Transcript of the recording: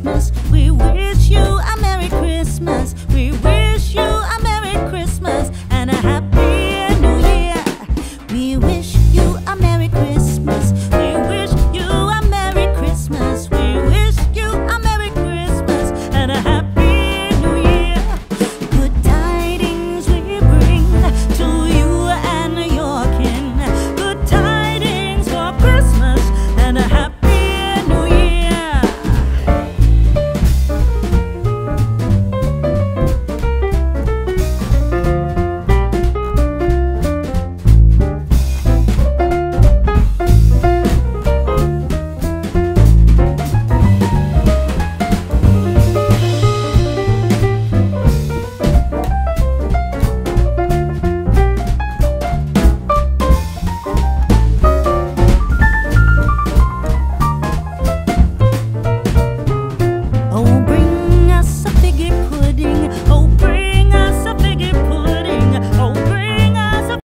Christmas we wish.